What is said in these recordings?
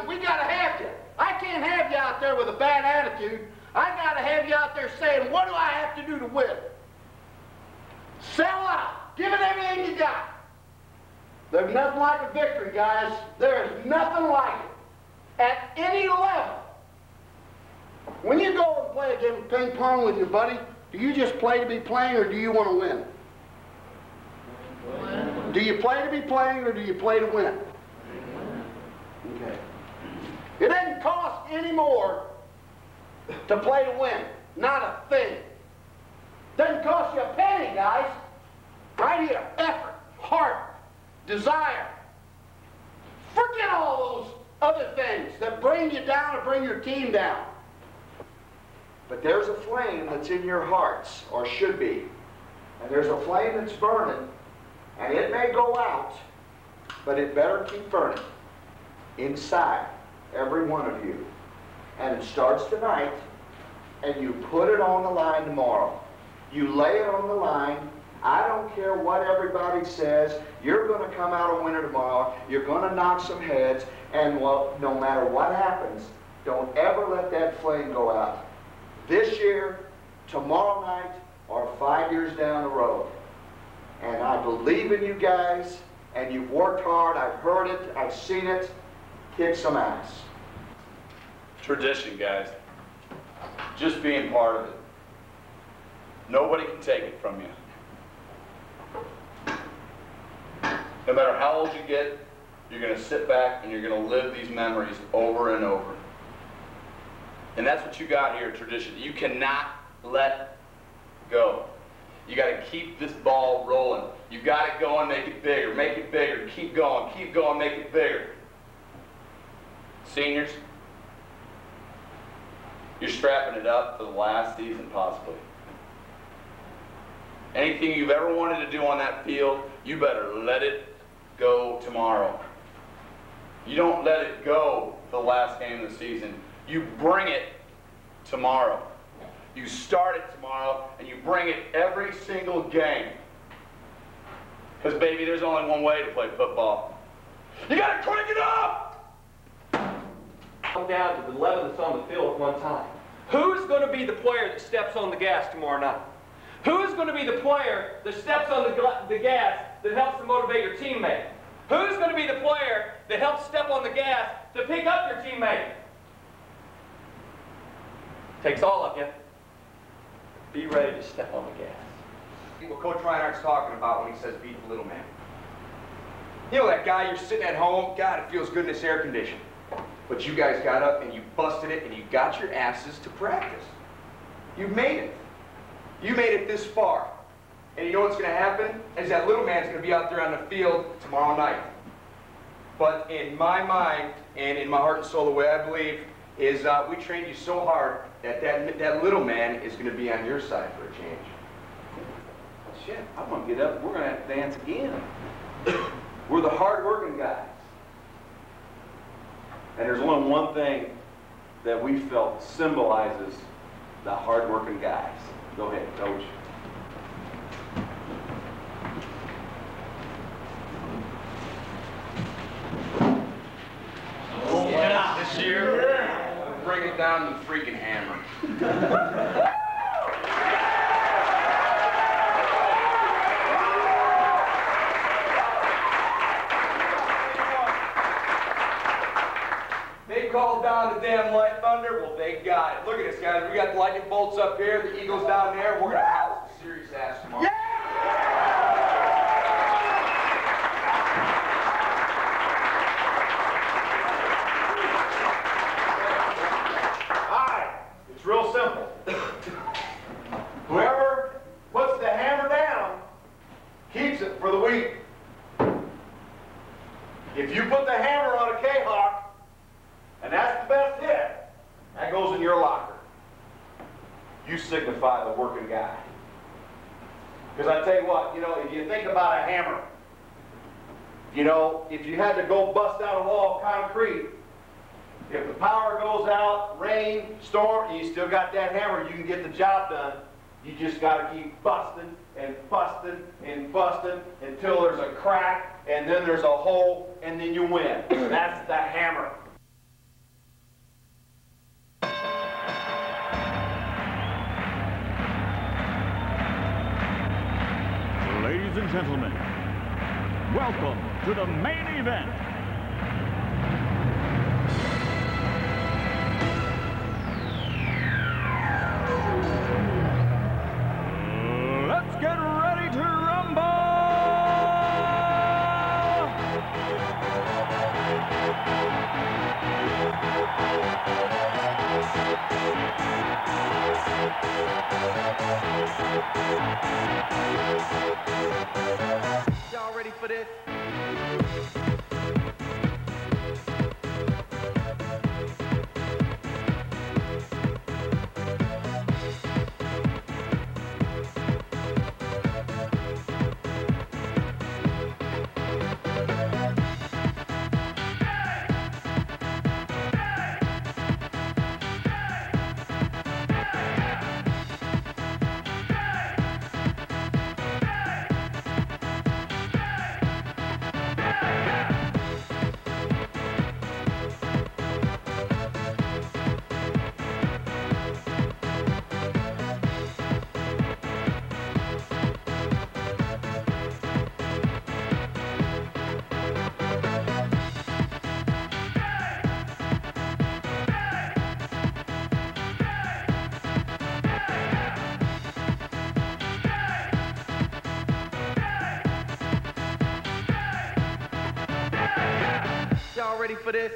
something. We got to have you. I can't have you out there with a bad attitude. I got to have you out there saying, what do I have to do to win? Sell out. Give it everything you got. There's nothing like a victory, guys. There is nothing like it at any level. When you go and play a game of ping pong with your buddy, do you just play to be playing or do you want to win? Do you play to be playing or do you play to win? Okay. It doesn't cost any more to play to win. Not a thing. Doesn't cost you a penny, guys. Right here. Effort, heart, desire. Forget all those other things that bring you down or bring your team down. But there's a flame that's in your hearts, or should be. And there's a flame that's burning. And it may go out, but it better keep burning inside every one of you. And it starts tonight, and you put it on the line tomorrow. You lay it on the line. I don't care what everybody says. You're going to come out a winner tomorrow. You're going to knock some heads. And well, no matter what happens, don't ever let that flame go out. This year, tomorrow night, or 5 years down the road. And I believe in you guys, and you've worked hard. I've heard it, I've seen it. Kick some ass. Tradition, guys. Just being part of it. Nobody can take it from you. No matter how old you get, you're going to sit back and you're going to live these memories over and over. And that's what you got here, tradition. You cannot let go. You got to keep this ball rolling. You got it going, make it bigger, keep going, make it bigger. Seniors, you're strapping it up for the last season possibly. Anything you've ever wanted to do on that field, you better let it go tomorrow. You don't let it go for the last game of the season. You bring it tomorrow. You start it tomorrow, and you bring it every single game. Because, baby, there's only one way to play football. You got to crank it up! Come down to the 11th on the field at one time. Who's going to be the player that steps on the gas tomorrow night? Who's going to be the player that steps on the gas that helps to motivate your teammate? Who's going to be the player that helps step on the gas to pick up your teammate? Takes all of you. Be ready to step on the gas. What Coach Reinhardt's talking about when he says beat the little man. You know that guy, you're sitting at home, God, it feels good in this air condition. But you guys got up and you busted it and you got your asses to practice. You made it. You made it this far. And you know what's gonna happen? Is that little man's gonna be out there on the field tomorrow night. But in my mind and in my heart and soul, the way I believe is we trained you so hard that little man is going to be on your side for a change. Shit, I'm going to get up. We're going to have to dance again. We're the hard-working guys. And there's only one thing that we felt symbolizes the hard-working guys. Go ahead, Coach. Oh, yeah. This year. Yeah. Bring it down and freaking hammer. They called down the damn light thunder. Well, they got it. Look at this, guys. We got the lightning bolts up here, the Eagles down there. We're gonna house the series ass tomorrow. Yeah! You know, if you had to go bust out a wall of concrete, if the power goes out, rain, storm, you still got that hammer, you can get the job done. You just got to keep busting and busting and busting until there's a crack and then there's a hole and then you win. That's the hammer. and gentlemen, welcome to the main event. Let's get ready to rumble! Y'all ready for this? Ready for this?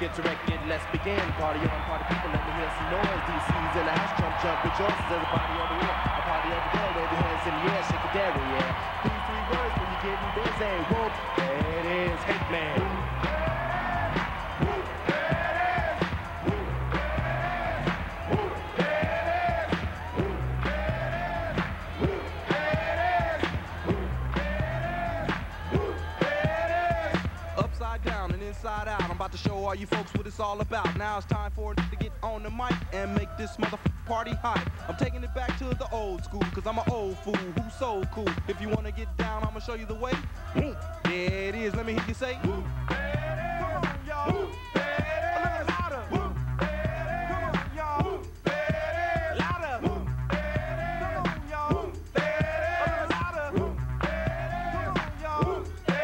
Get to record, let's begin. Party on, party people, let me hear some noise. DC's in the house, jump rejoices. There's a party over here, a party over there. Wave your hands in the air, shake your dairy, yeah. These three words when you're getting busy. Whoop, there it is, Hitman. Whoop, there it is. Whoop, there it is. Whoop, there it is. Whoop, there it is. Whoop, there it is. Whoop, there it is. Whoop, there it is. Upside down and inside out. I'm about to show all you folks what it's all about. Now it's time for it to get on the mic and make this motherfucking party hot. I'm taking it back to the old school, cause I'm an old fool who's so cool. If you wanna get down, I'ma show you the way. Whoop, there it is, let me hear you say. Whoop, there it is. Come on, y'all. Whoop, there it is. A little louder. Whoop, there it is. Come on, y'all. Whoop, there it is. Louder. Whoop, there it is. Come on, y'all. Whoop, there it is. A little louder. Whoop, there it is. Come on, y'all. Whoop, there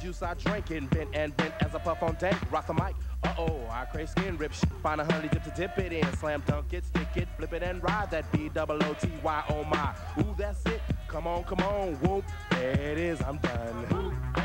juice I drink, invent and vent as I puff on dank. Rock the mic, uh-oh, I crave skin rip shit. Find a honey dip to dip it in. Slam dunk it, stick it, flip it and ride that B-double-O-T-Y, oh my. Ooh, that's it, come on, come on, whoop, there it is, I'm done.